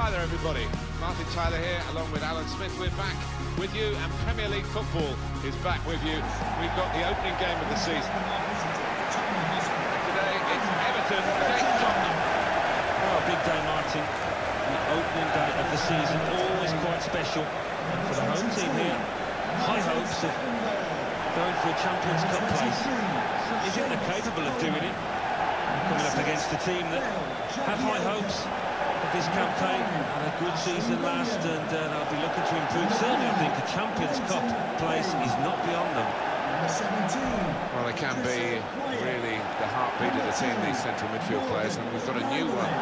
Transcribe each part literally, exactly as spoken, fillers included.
Hi there everybody, Martin Tyler here along with Alan Smith. We're back with you and Premier League football is back with you. We've got the opening game of the season. Today it's Everton against Tottenham. Oh, a big day, Martin. The opening day of the season, always quite special. And for the home team here, high hopes of going for a Champions Cup place. Is it they're capable of doing it? Coming up against a team that have high hopes of this campaign, had a good season last, and uh, they'll be looking to improve. Certainly, I think the Champions Cup place is not beyond them. Well, they can be really the heartbeat of the team, these central midfield players, and we've got a new one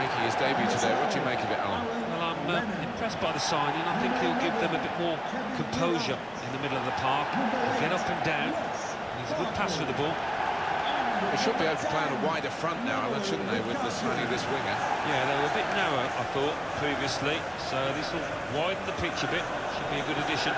making his debut today. What do you make of it, Alan? Well, I'm uh, impressed by the signing. I think he'll give them a bit more composure in the middle of the park. He'll get up and down. He's a good passer of the ball. They should be able to play on a wider front now, Alan, shouldn't they, with the signing of this winger? Yeah, they were a bit narrow, I thought, previously, so this will widen the pitch a bit. Should be a good addition.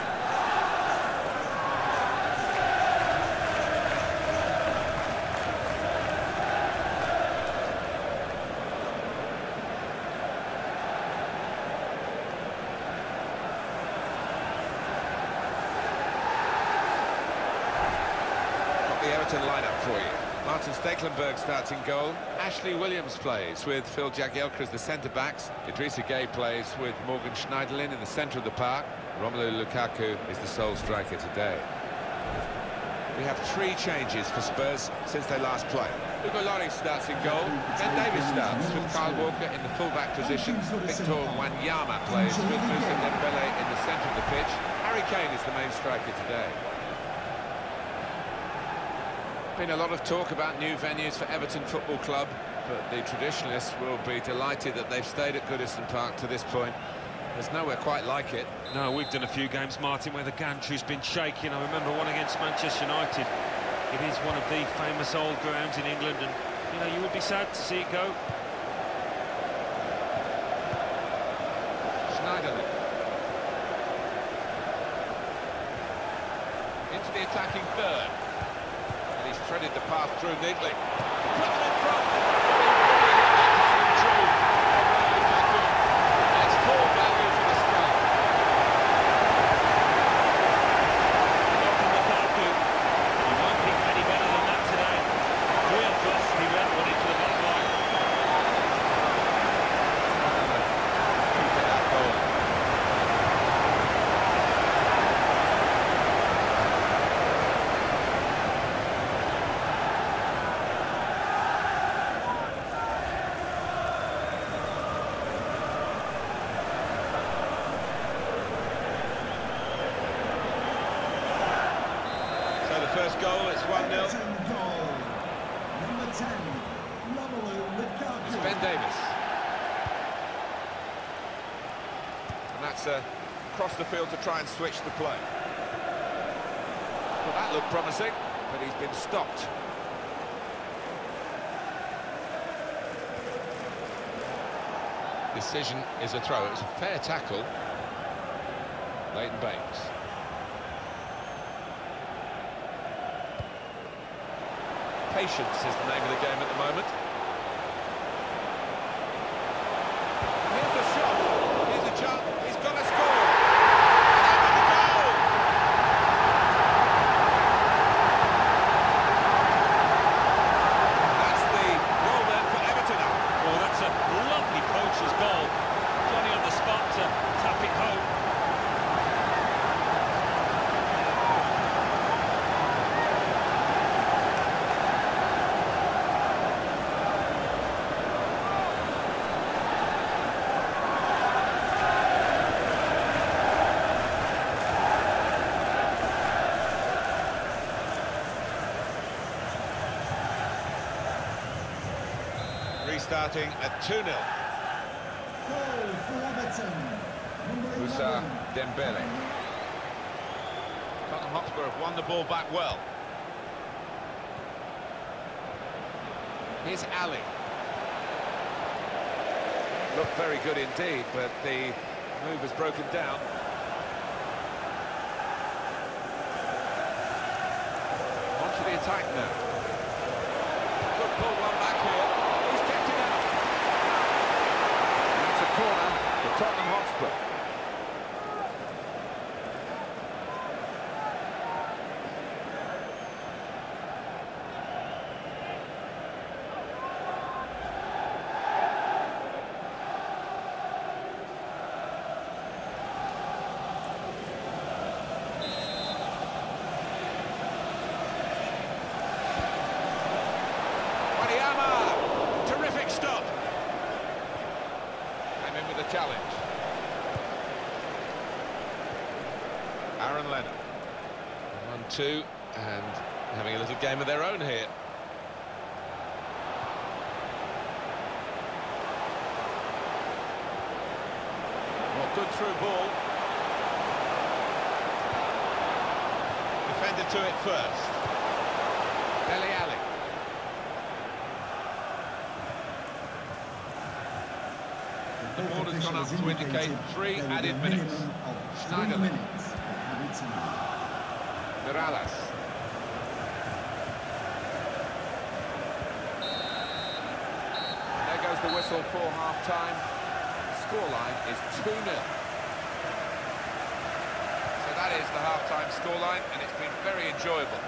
Got the Everton lineup for you. Martin Stekelenburg starts in goal. Ashley Williams plays with Phil Jagielka as the centre-backs. Idrissa Gueye plays with Morgan Schneiderlin in the centre of the park. Romelu Lukaku is the sole striker today. We have three changes for Spurs since they last played. Hugo Lloris starts in goal. Ben Davies starts with Kyle Walker in the full-back position. Victor Wanyama plays with Moussa Dembele in the centre of the pitch. Harry Kane is the main striker today. Been a lot of talk about new venues for Everton Football Club, but the traditionalists will be delighted that they've stayed at Goodison Park to this point. There's nowhere quite like it. No, we've done a few games, Martin, where the gantry's been shaking. I remember one against Manchester United. It is one of the famous old grounds in England, and, you know, you would be sad to see it go. Schneiderlin. Into the attacking third. He's threaded the path through neatly. That's poor value for this guy. He won't pick any better than that today. Real cross, he went one into the back line. Look at that goal. First goal, it's one nil. Number ten, Romelu Lukaku. It's Ben Davies. And that's uh, across the field to try and switch the play. Well, that looked promising, but he's been stopped. Decision is a throw. It's a fair tackle. Leighton Baines. Patience is the name of the game at the moment. And here's the shot. Here's the jump. He's got to score. And the goal! That's the goal there for Everton. Well, that's a lovely poacher's goal. Johnny on the spot to tap it home. Starting at two nil. Moussa Dembele. Tottenham Hotspur have won the ball back well. Here's Alli. Looked very good indeed, but the move has broken down. Onto the attack now. Good ball, one back here. Corner challenge. Aaron Lennon. One, two, and having a little game of their own here. Well, good through ball. Defender to it first. Dele Alli. The board has gone up to indicate three added minutes. Schneiderlin. Morales. There goes the whistle for half-time. Scoreline is two nil. So that is the half-time scoreline, and it's been very enjoyable.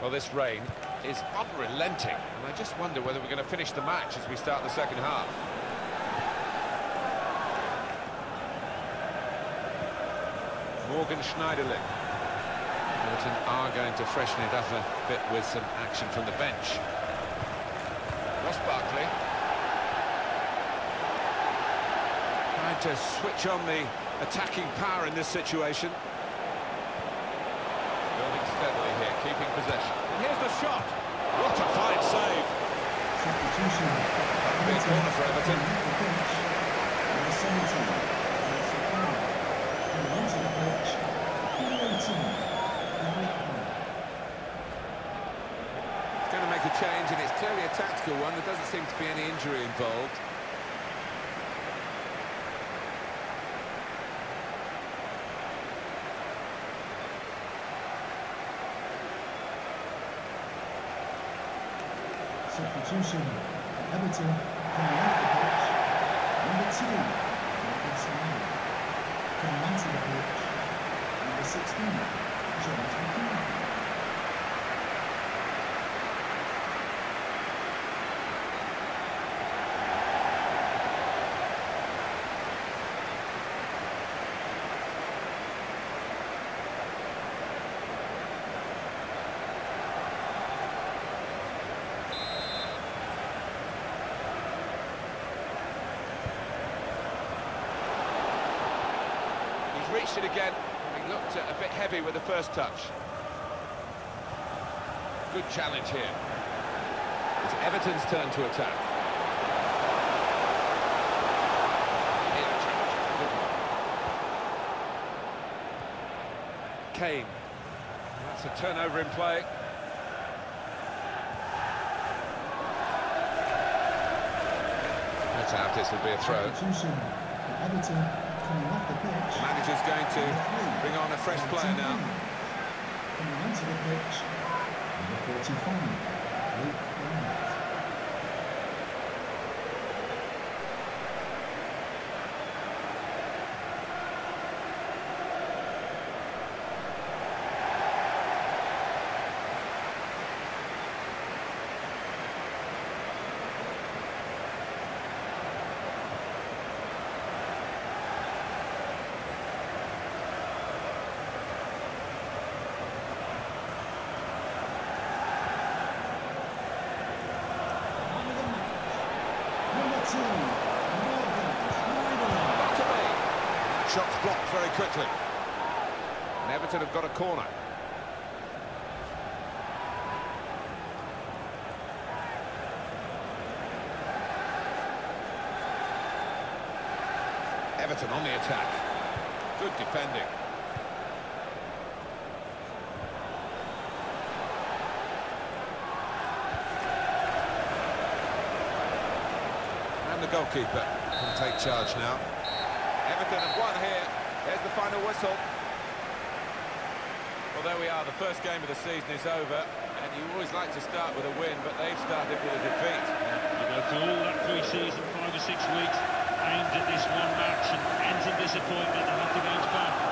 Well, this rain is unrelenting, and I just wonder whether we're going to finish the match as we start the second half. Morgan Schneiderlin. Everton are going to freshen it up a bit with some action from the bench. Ross Barkley. Trying to switch on the attacking power in this situation. Building steadily here, keeping possession. And here's the shot. What a fine save. Substitution. That'll be a corner for Everton. He's going to make a change, and it's clearly a tactical one. There doesn't seem to be any injury involved. Substitution for Everton coming off the pitch. Number two, Morgan Schneiderlin. Coming onto the pitch, number sixteen, Jonathan Ford. Reached it again. He looked a bit heavy with the first touch. Good challenge here. It's Everton's turn to attack. Here, challenge. Good one. Kane. That's a turnover in play. That's out. This would be a throw. Manager's going to bring on a fresh player now. Coming onto the pitch, number forty-five, Luke Bennett. Shots blocked very quickly. And Everton have got a corner. Everton on the attack. Good defending. And the goalkeeper can take charge now. Everton have won here. There's the final whistle. Well, there we are. The first game of the season is over, and you always like to start with a win, but they've started with a defeat. You go through all that pre-season, five or six weeks, aimed at this one match, and ends in disappointment and have to bounce back.